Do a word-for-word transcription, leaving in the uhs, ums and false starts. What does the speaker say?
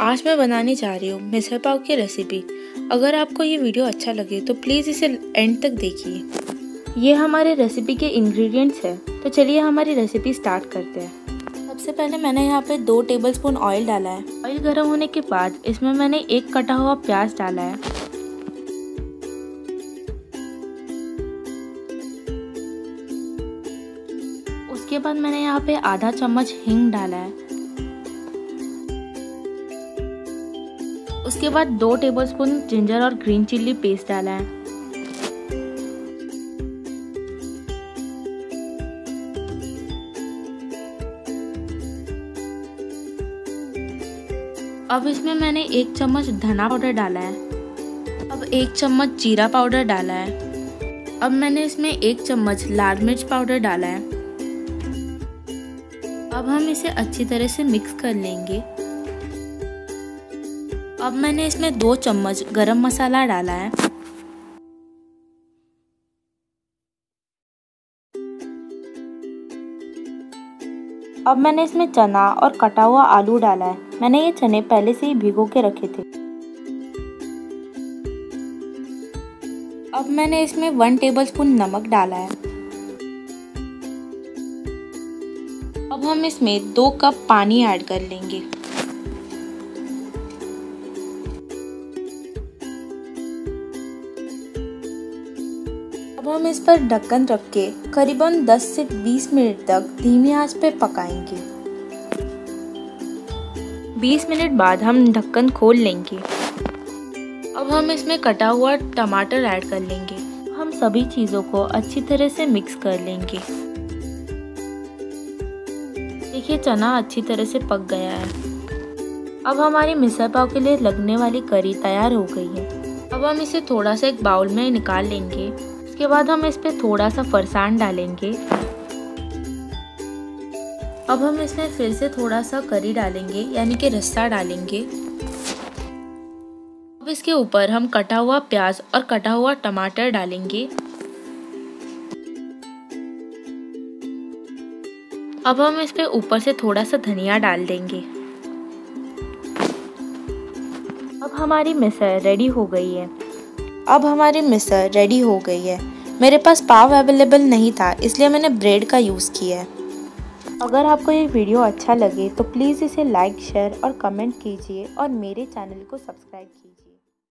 आज मैं बनाने जा रही हूँ मिसल पाव की रेसिपी। अगर आपको ये वीडियो अच्छा लगे तो प्लीज़ इसे एंड तक देखिए। ये हमारे रेसिपी के इंग्रेडिएंट्स हैं, तो चलिए हमारी रेसिपी स्टार्ट करते हैं। सबसे पहले मैंने यहाँ पे दो टेबलस्पून ऑयल डाला है। ऑयल गर्म होने के बाद इसमें मैंने एक कटा हुआ प्याज डाला है। उसके बाद मैंने यहाँ पे आधा चम्मच हींग डाला है। उसके बाद दो टेबलस्पून जिंजर और ग्रीन चिल्ली पेस्ट डाला है। अब इसमें मैंने एक चम्मच धना पाउडर डाला है। अब एक चम्मच जीरा पाउडर डाला है। अब मैंने इसमें एक चम्मच लाल मिर्च पाउडर डाला है। अब हम इसे अच्छी तरह से मिक्स कर लेंगे। अब मैंने इसमें दो चम्मच गरम मसाला डाला है। अब मैंने इसमें चना और कटा हुआ आलू डाला है। मैंने ये चने पहले से ही भिगो के रखे थे। अब मैंने इसमें वन टेबलस्पून नमक डाला है। अब हम इसमें दो कप पानी ऐड कर लेंगे। अब हम इस पर ढक्कन रख के करीबन दस से बीस मिनट तक धीमी आंच पे पकाएंगे। बीस मिनट बाद हम ढक्कन खोल लेंगे। अब हम इसमें कटा हुआ टमाटर ऐड कर लेंगे। हम सभी चीज़ों को अच्छी तरह से मिक्स कर लेंगे। देखिए चना अच्छी तरह से पक गया है। अब हमारी मिसल पाव के लिए लगने वाली करी तैयार हो गई है। अब हम इसे थोड़ा सा एक बाउल में निकाल लेंगे। उसके बाद हम इस पे थोड़ा सा फरसान डालेंगे। अब हम इसमें फिर से थोड़ा सा करी डालेंगे, यानी कि रस्सा डालेंगे। अब इसके ऊपर हम कटा हुआ प्याज और कटा हुआ टमाटर डालेंगे। अब हम इस पे ऊपर से थोड़ा सा धनिया डाल देंगे। अब हमारी मिसल रेडी हो गई है। अब हमारी मिसल रेडी हो गई है। मेरे पास पाव अवेलेबल नहीं था, इसलिए मैंने ब्रेड का यूज़ किया है। अगर आपको ये वीडियो अच्छा लगे तो प्लीज़ इसे लाइक, शेयर और कमेंट कीजिए और मेरे चैनल को सब्सक्राइब कीजिए।